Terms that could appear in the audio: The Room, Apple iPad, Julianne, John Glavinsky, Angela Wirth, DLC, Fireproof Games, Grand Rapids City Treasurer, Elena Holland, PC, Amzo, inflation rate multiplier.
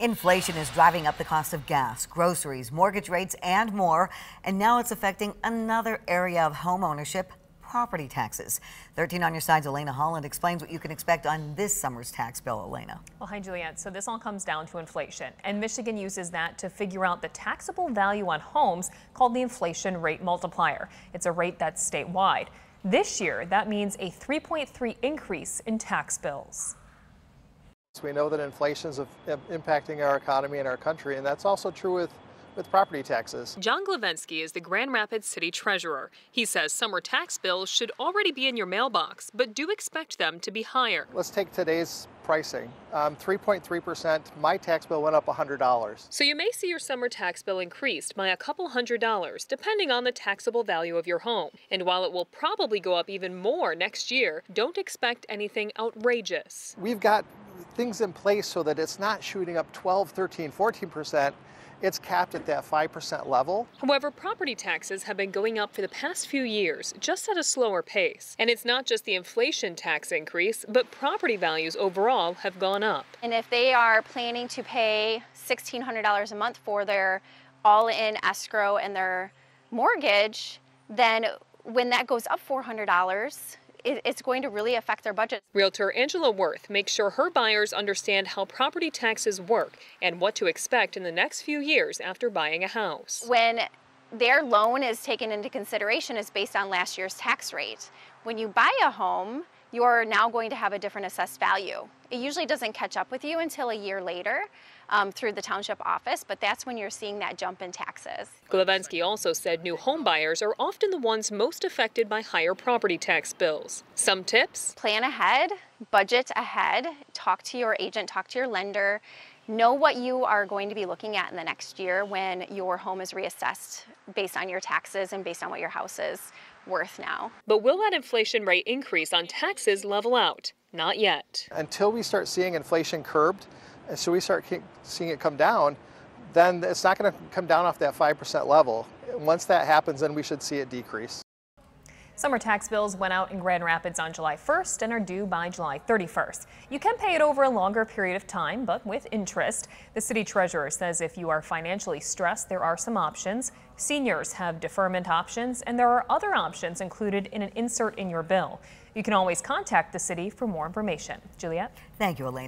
Inflation is driving up the cost of gas, groceries, mortgage rates, and more. And now it's affecting another area of home ownership, property taxes. 13 on your side's Elena Holland explains what you can expect on this summer's tax bill. Elena. Well, hi, Julianne. So this all comes down to inflation, and Michigan uses that to figure out the taxable value on homes called the inflation rate multiplier. It's a rate that's statewide. This year, that means a 3.3% increase in tax bills. We know that inflation is impacting our economy and our country, and that's also true with property taxes. John Glavinsky is the Grand Rapids City Treasurer. He says summer tax bills should already be in your mailbox, but do expect them to be higher. Let's take today's pricing. 3.3%, my tax bill went up $100. So you may see your summer tax bill increased by a couple $100, depending on the taxable value of your home. And while it will probably go up even more next year, don't expect anything outrageous. We've got things in place so that it's not shooting up 12, 13, 14%. It's capped at that 5% level. However, property taxes have been going up for the past few years, just at a slower pace. And it's not just the inflation tax increase, but property values overall have gone up. And if they are planning to pay $1,600 a month for their all-in escrow and their mortgage, then when that goes up $400, it's going to really affect their budget. Realtor Angela Wirth makes sure her buyers understand how property taxes work and what to expect in the next few years after buying a house. When their loan is taken into consideration, it's based on last year's tax rate. When you buy a home, you're now going to have a different assessed value. It usually doesn't catch up with you until a year later through the township office, but that's when you're seeing that jump in taxes. Glavinsky also said new home buyers are often the ones most affected by higher property tax bills. Some tips? Plan ahead, budget ahead, talk to your agent, talk to your lender, know what you are going to be looking at in the next year when your home is reassessed based on your taxes and based on what your house is worth now. But will that inflation rate increase on taxes level out? Not yet. Until we start seeing inflation curbed, and so we start seeing it come down, then it's not going to come down off that 5% level. Once that happens, then we should see it decrease. Summer tax bills went out in Grand Rapids on July 1st and are due by July 31st. You can pay it over a longer period of time, but with interest. The city treasurer says if you are financially stressed, there are some options. Seniors have deferment options, and there are other options included in an insert in your bill. You can always contact the city for more information. Juliette? Thank you, Elena.